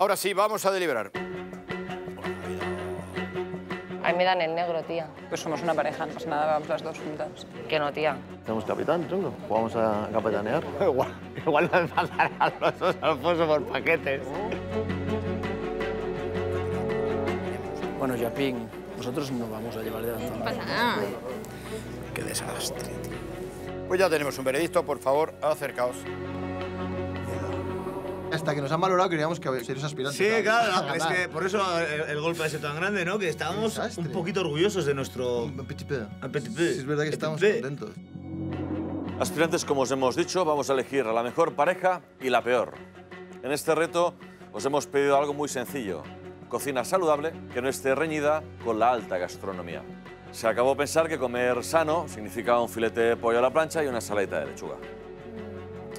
Ahora sí, vamos a deliberar. A mí me dan el negro, tía. Pues somos una pareja, no pasa nada, vamos las dos juntas. Que no, tía. Tenemos capitán, chulo. Vamos a capitanear. Igual nos mandarán a los dos al foso por paquetes. Bueno, Jiaping, nosotros no vamos a llevar de la zona. No pasa nada. Qué desastre, tío. Pues ya tenemos un veredicto, por favor, acercaos. Hasta que nos han valorado creíamos que seríamos aspirantes. Sí, claro, es que por eso el golpe ese tan grande, ¿no? Que estábamos un poquito orgullosos de nuestro... Un petit peu. Sí, es verdad que estábamos contentos. Aspirantes, como os hemos dicho, vamos a elegir a la mejor pareja y la peor. En este reto os hemos pedido algo muy sencillo. Cocina saludable que no esté reñida con la alta gastronomía. Se acabó pensar que comer sano significaba un filete de pollo a la plancha y una saladita de lechuga.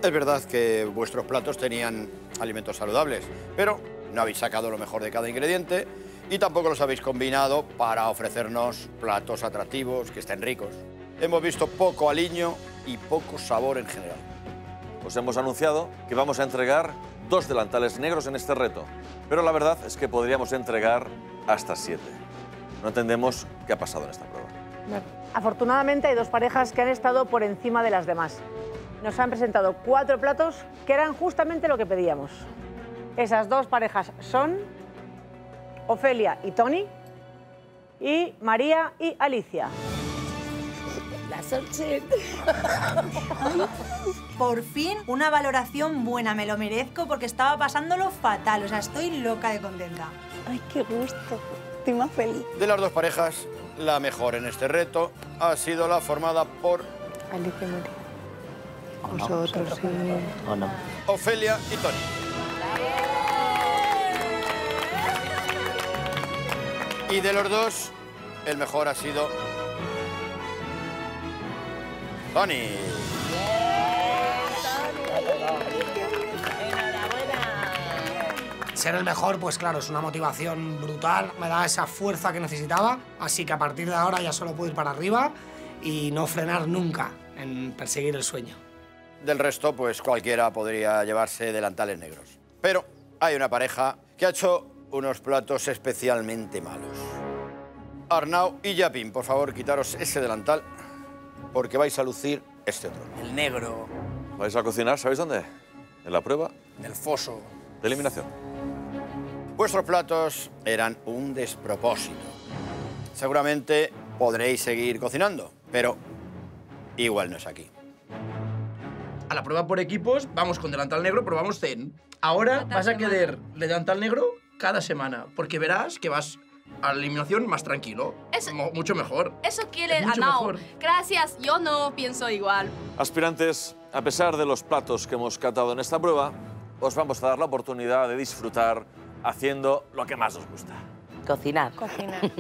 Es verdad que vuestros platos tenían alimentos saludables, pero no habéis sacado lo mejor de cada ingrediente y tampoco los habéis combinado para ofrecernos platos atractivos que estén ricos. Hemos visto poco aliño y poco sabor en general. Os hemos anunciado que vamos a entregar 2 delantales negros en este reto, pero la verdad es que podríamos entregar hasta 7. No entendemos qué ha pasado en esta prueba. Afortunadamente hay 2 parejas que han estado por encima de las demás. Nos han presentado 4 platos que eran justamente lo que pedíamos. Esas 2 parejas son Ofelia y Toni y María y Alicia. La sorpresa. Por fin una valoración buena, me lo merezco porque estaba pasándolo fatal, o sea, estoy loca de contenta. Ay, qué gusto, estoy más feliz. De las 2 parejas, la mejor en este reto ha sido la formada por... Alicia y María. Vosotros, sí. ¿O no? Ofelia y Toni. Y de los 2, el mejor ha sido... Toni. ¡Bien, Toni! ¡Enhorabuena! Ser el mejor, pues claro, es una motivación brutal. Me da esa fuerza que necesitaba. Así que a partir de ahora ya solo puedo ir para arriba y no frenar nunca en perseguir el sueño. Del resto, pues cualquiera podría llevarse delantales negros. Pero hay una pareja que ha hecho unos platos especialmente malos. Arnau y Jiaping, por favor, quitaros ese delantal porque vais a lucir este otro. El negro. ¿Vais a cocinar? ¿Sabéis dónde? En la prueba. Del foso. De eliminación. Vuestros platos eran un despropósito. Seguramente podréis seguir cocinando, pero igual no es aquí. A la prueba por equipos vamos con delantal negro, probamos 100. Ahora vas a quedar delantal negro cada semana, porque verás que vas a la eliminación más tranquilo. Eso, mucho mejor. Eso quiere Arnau. Gracias, yo no pienso igual. Aspirantes, a pesar de los platos que hemos catado en esta prueba, os vamos a dar la oportunidad de disfrutar haciendo lo que más os gusta. Cocinar. Cocinar.